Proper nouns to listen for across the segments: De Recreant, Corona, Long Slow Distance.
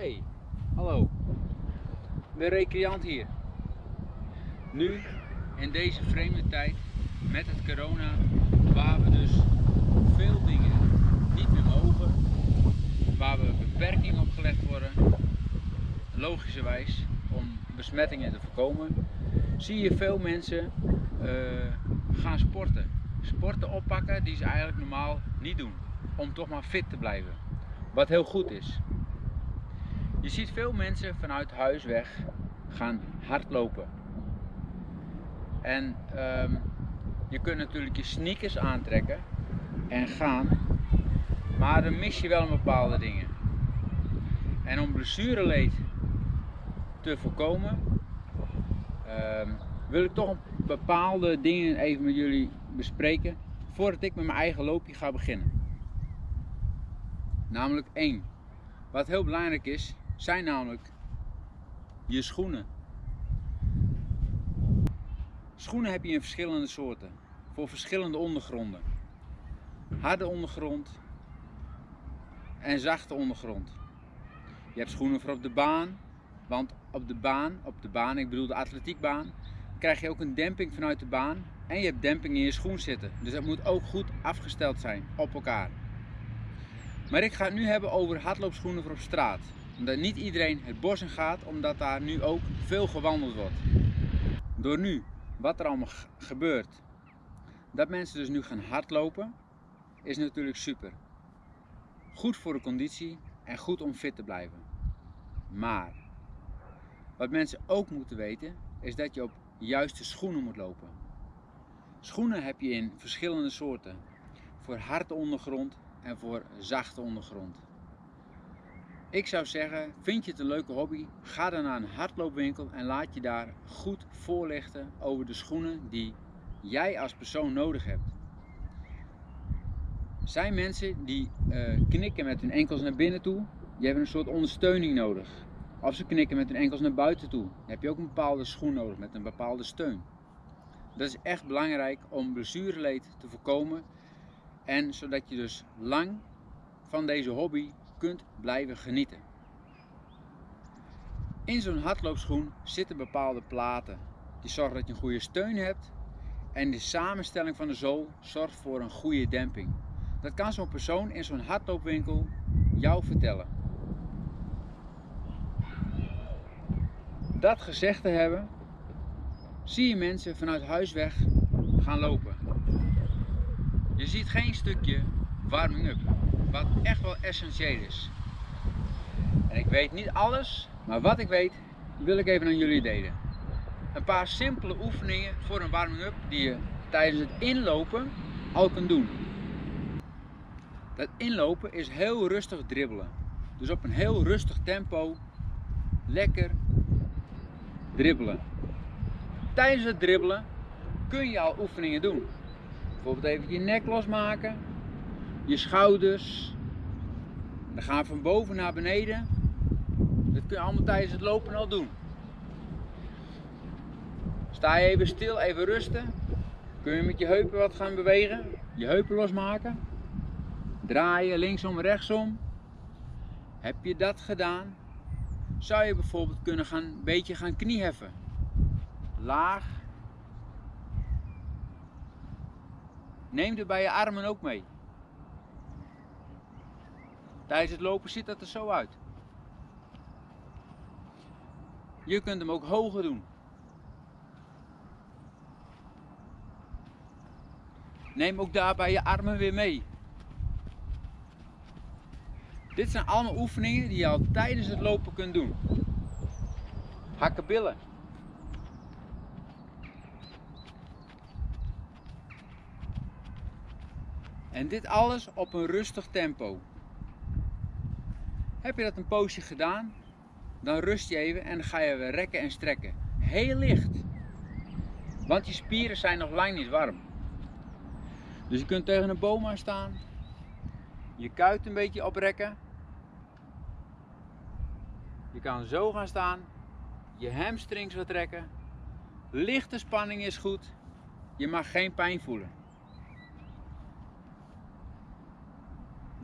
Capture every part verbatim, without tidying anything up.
Hey, hallo. De Recreant hier. Nu, in deze vreemde tijd, met het corona, waar we dus veel dingen niet meer mogen, waar we beperkingen op gelegd worden, logischerwijs, om besmettingen te voorkomen, zie je veel mensen uh, gaan sporten. Sporten oppakken die ze eigenlijk normaal niet doen, om toch maar fit te blijven. Wat heel goed is. Je ziet veel mensen vanuit huis weg gaan hardlopen. En um, je kunt natuurlijk je sneakers aantrekken en gaan, maar dan mis je wel bepaalde dingen. En om blessureleed te voorkomen, um, wil ik toch bepaalde dingen even met jullie bespreken voordat ik met mijn eigen loopje ga beginnen. Namelijk één. Wat heel belangrijk is, zijn namelijk je schoenen. Schoenen heb je in verschillende soorten, voor verschillende ondergronden. Harde ondergrond en zachte ondergrond. Je hebt schoenen voor op de baan, want op de baan, op de baan, ik bedoel de atletiekbaan, krijg je ook een demping vanuit de baan en je hebt demping in je schoen zitten. Dus dat moet ook goed afgesteld zijn op elkaar. Maar ik ga het nu hebben over hardloopschoenen voor op straat. Omdat niet iedereen het bos in gaat, omdat daar nu ook veel gewandeld wordt. Door nu, wat er allemaal gebeurt, dat mensen dus nu gaan hardlopen, is natuurlijk super. Goed voor de conditie en goed om fit te blijven. Maar, wat mensen ook moeten weten, is dat je op juiste schoenen moet lopen. Schoenen heb je in verschillende soorten. Voor harde ondergrond en voor zachte ondergrond. Ik zou zeggen, vind je het een leuke hobby, ga dan naar een hardloopwinkel en laat je daar goed voorlichten over de schoenen die jij als persoon nodig hebt. Er zijn mensen die uh, knikken met hun enkels naar binnen toe, die hebben een soort ondersteuning nodig. Of ze knikken met hun enkels naar buiten toe, dan heb je ook een bepaalde schoen nodig met een bepaalde steun. Dat is echt belangrijk om blessureleed te voorkomen. En zodat je dus lang van deze hobby kunt blijven genieten. In zo'n hardloopschoen zitten bepaalde platen. Die zorgen dat je een goede steun hebt. En de samenstelling van de zool zorgt voor een goede demping. Dat kan zo'n persoon in zo'n hardloopwinkel jou vertellen. Dat gezegd te hebben, zie je mensen vanuit huis weg gaan lopen. Je ziet geen stukje warming up, wat echt wel essentieel is. En ik weet niet alles, maar wat ik weet, wil ik even aan jullie delen. Een paar simpele oefeningen voor een warming up die je tijdens het inlopen al kunt doen. Dat inlopen is heel rustig dribbelen. Dus op een heel rustig tempo, lekker dribbelen. Tijdens het dribbelen kun je al oefeningen doen. Bijvoorbeeld even je nek losmaken, je schouders, dan gaan we van boven naar beneden. Dat kun je allemaal tijdens het lopen al doen. Sta je even stil, even rusten, kun je met je heupen wat gaan bewegen, je heupen losmaken, draaien linksom, rechtsom. Heb je dat gedaan, zou je bijvoorbeeld kunnen gaan, een beetje gaan knieheffen, laag. Neem er bij je armen ook mee. Tijdens het lopen ziet dat er zo uit. Je kunt hem ook hoger doen. Neem ook daarbij je armen weer mee. Dit zijn allemaal oefeningen die je al tijdens het lopen kunt doen. Hakken billen. En dit alles op een rustig tempo. Heb je dat een poosje gedaan, dan rust je even en dan ga je weer rekken en strekken. Heel licht. Want je spieren zijn nog lang niet warm. Dus je kunt tegen een boom aan staan. Je kuit een beetje oprekken. Je kan zo gaan staan. Je hamstrings wat rekken. Lichte spanning is goed. Je mag geen pijn voelen.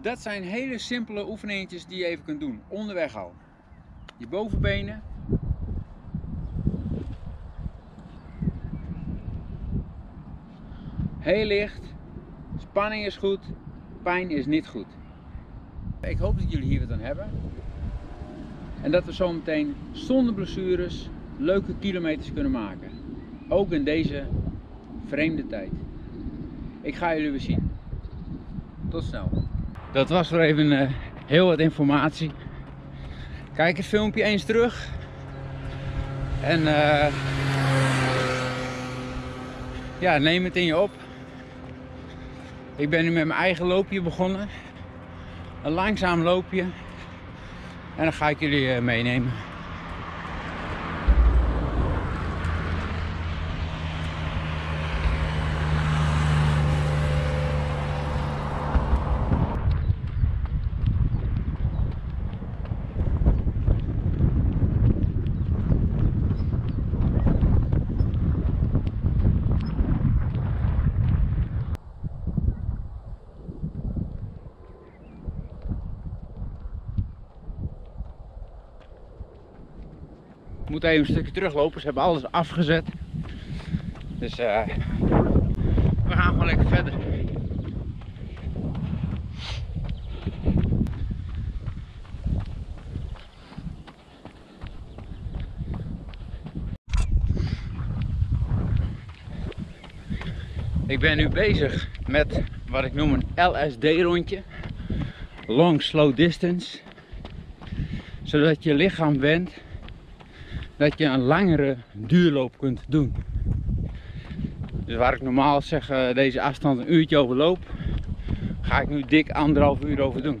Dat zijn hele simpele oefeningetjes die je even kunt doen, onderweg al. je bovenbenen. Heel licht, spanning is goed, pijn is niet goed. Ik hoop dat jullie hier wat aan hebben. En dat we zo meteen zonder blessures leuke kilometers kunnen maken. Ook in deze vreemde tijd. Ik ga jullie weer zien. Tot snel. Dat was weer even uh, heel wat informatie. Kijk het filmpje eens terug. En uh, ja, neem het in je op. Ik ben nu met mijn eigen loopje begonnen. Een langzaam loopje. En dan ga ik jullie meenemen. Ik moet even een stukje teruglopen, ze hebben alles afgezet. Dus uh, we gaan gewoon lekker verder. Ik ben nu bezig met wat ik noem een L S D-rondje. Long Slow Distance. Zodat je lichaam wendt dat je een langere duurloop kunt doen. Dus waar ik normaal zeg uh, deze afstand een uurtje over loop, ga ik nu dik anderhalf uur over doen.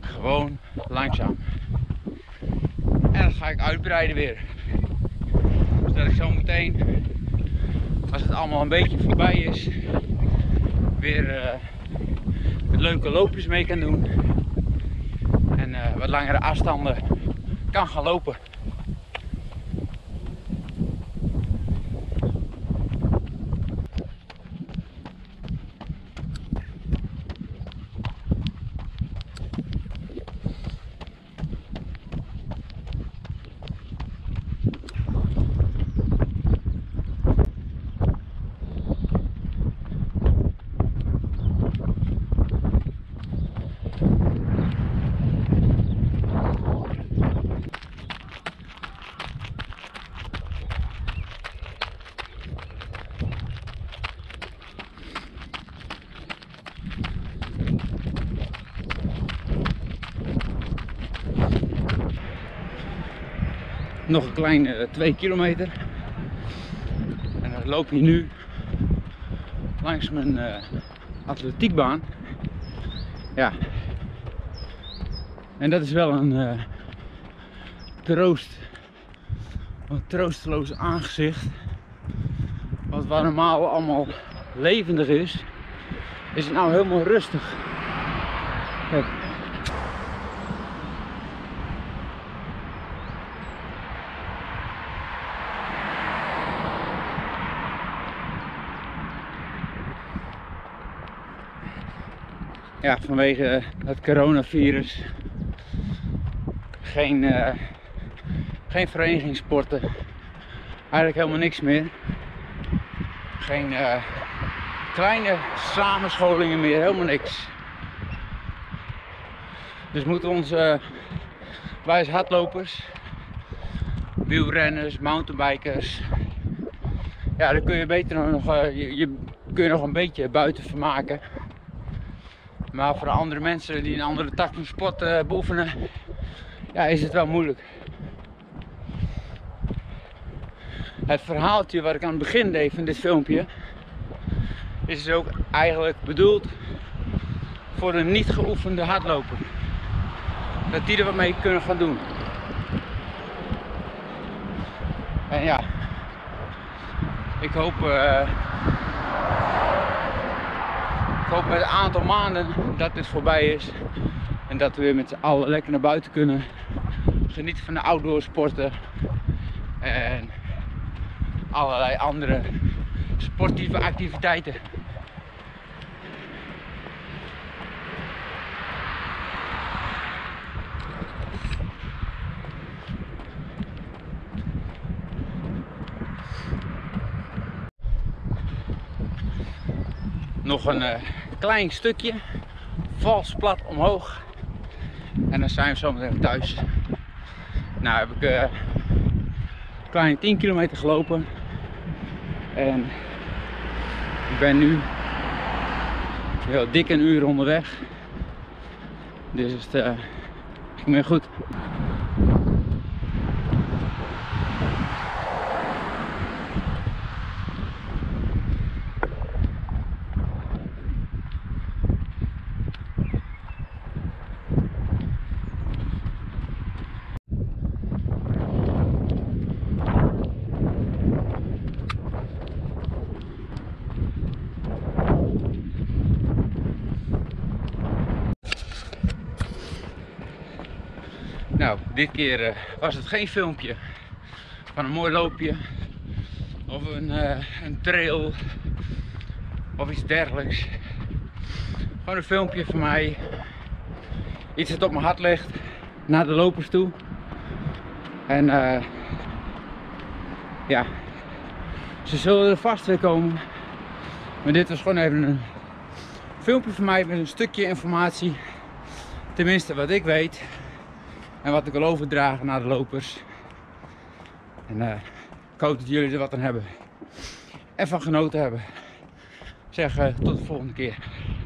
Gewoon langzaam. En dat ga ik uitbreiden weer. Zodat ik zo meteen, als het allemaal een beetje voorbij is, weer uh, leuke loopjes mee kan doen. En uh, wat langere afstanden kan gaan lopen. Nog een kleine twee kilometer. En dan loop je nu langs mijn uh, atletiekbaan. Ja. En dat is wel een uh, troost. Een troosteloos aangezicht. Want wat normaal allemaal levendig is, is het nou helemaal rustig. Kijk. Ja, vanwege het coronavirus geen, uh, geen verenigingssporten, eigenlijk helemaal niks meer. Geen uh, kleine samenscholingen meer, helemaal niks. Dus moeten ons, uh, wij als hardlopers, wielrenners, mountainbikers, ja, daar kun je beter nog, uh, je, je, kun je nog een beetje buiten vermaken. Maar voor andere mensen die een andere tak van sport uh, beoefenen, ja, is het wel moeilijk. Het verhaaltje wat ik aan het begin deed van dit filmpje, is dus ook eigenlijk bedoeld voor een niet geoefende hardloper. Dat die er wat mee kunnen gaan doen. En ja, ik hoop... Uh, Ik hoop met een aantal maanden dat dit voorbij is en dat we weer met z'n allen lekker naar buiten kunnen. Genieten van de outdoor sporten en allerlei andere sportieve activiteiten. nog een uh, klein stukje vals plat omhoog en dan zijn we zo meteen thuis. Nou heb ik uh, een kleine tien kilometer gelopen en ik ben nu heel dik een uur onderweg, dus het, uh, ik ben goed. Nou, dit keer uh, was het geen filmpje van een mooi loopje of een, uh, een trail of iets dergelijks. Gewoon een filmpje van mij, iets dat op mijn hart ligt, naar de lopers toe. En uh, ja, ze zullen er vast weer komen. Maar dit was gewoon even een filmpje van mij met een stukje informatie, tenminste wat ik weet. En wat ik wil overdragen naar de lopers. En uh, ik hoop dat jullie er wat aan hebben. En van genoten hebben. Ik zeg uh, tot de volgende keer.